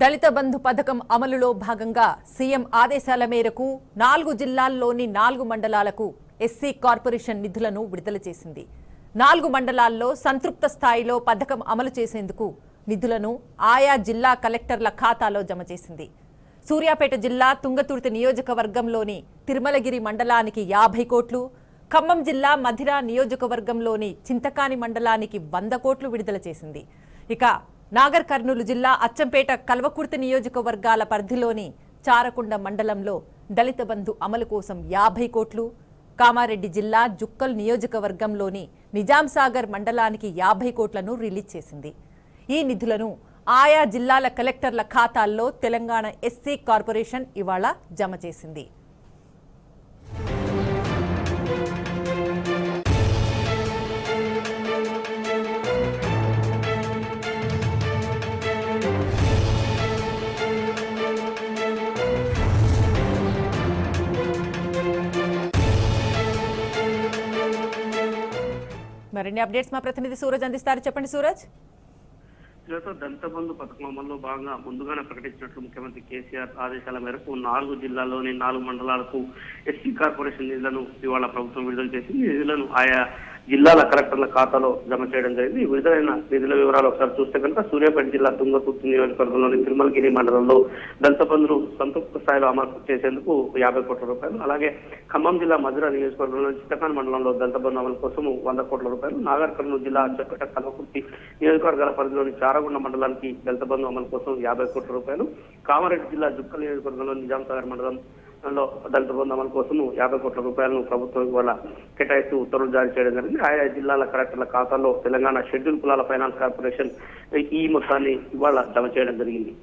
దళిత బంధు పథకం అమలులో భాగంగా సీఎం ఆదేశాల మేరకు 4 జిల్లాల్లోని 4 మండలాలకు ఎస్సీ కార్పొరేషన్ నిధులను విడుదల చేసింది. 4 మండలాల్లో సంతృప్త స్థాయిలో పథకం అమలు చేసేందుకు నిధులను ఆయా జిల్లా కలెక్టర్ల ఖాతాలో జమ చేసింది. సూర్యాపేట జిల్లా తుంగతుర్తి నియోజకవర్గంలోని తిర్మలగిరి మండలానికి 50 కోట్లు, ఖమ్మం జిల్లా మధిర నియోజకవర్గంలోని చింతకాని మండలానికి 100 కోట్లు విడుదల చేసింది. ఇక నాగర్ కర్నూలు జిల్లా అచ్చంపేట కల్వకుర్తి నియోజకవర్గాల పరిధిలోని చారకొండ మండలంలో దళిత బంధు అమలు కోసం 50 కోట్లు, కామారెడ్డి జిల్లా జుక్కల్ నియోజకవర్గంలోని నిజాం సాగర్ మండలానికి 50 కోట్లను రిలీజ్ చేసింది. ఈ నిధులను ఆయా జిల్లాల కలెక్టర్ల ఖాతాల్లో తెలంగాణ ఎస్సీ కార్పొరేషన్ ఇవాళ జమ చేసింది. మరిన్ని అప్డేట్స్ మా ప్రతినిధి సూరజ్ అందిస్తారు. చెప్పండి సూరజ్. జిల్లాతో దళిత బంధు పథకం అమల్లో భాగంగా ముందుగానే ప్రకటించినట్లు ముఖ్యమంత్రి కేసీఆర్ ఆదేశాల మేరకు 4 జిల్లాల్లోని 4 మండలాలకు ఎస్సీ కార్పొరేషన్ నిధులను ఇవాళ ప్రభుత్వం విడుదల చేసింది. నిధులను ఆయా జిల్లాల కలెక్టర్ల ఖాతాలో జమ చేయడం జరిగింది. విడుదలైన నిధుల వివరాలు ఒకసారి చూస్తే కనుక సూర్యాపేట జిల్లా తుంగతుర్తి నియోజకవర్గంలోని తిరుమలగిరి మండలంలో దళిత బంధువులు సంతృప్త స్థాయిలో అమలు చేసేందుకు 50 కోట్ల రూపాయలు, అలాగే ఖమ్మం జిల్లా మధుర నియోజకవర్గంలో చింతకాని మండలంలో దళిత బంధు అమలు కోసం 100 కోట్ల రూపాయలు, నాగర్ కర్నూలు జిల్లా అచ్చంపేట కల్వకుర్తి నియోజకవర్గాల పరిధిలోని చారగొండ మండలానికి దళిత బంధు అమలు కోసం 50 కోట్ల రూపాయలు, కామారెడ్డి జిల్లా జుక్కల్ నియోజకవర్గంలో నిజాం సాగర్ మండలం దళిత బంధు అమలు కోసం 50 కోట్ల రూపాయలను ప్రభుత్వం ఇవాళ కేటాయిస్తూ ఉత్తర్వులు జారీ చేయడం జరిగింది. ఆయా జిల్లాల కలెక్టర్ల ఖాతాలో తెలంగాణ షెడ్యూల్ కులాల ఫైనాన్స్ కార్పొరేషన్ ఈ మొత్తాన్ని ఇవాళ జమ చేయడం జరిగింది.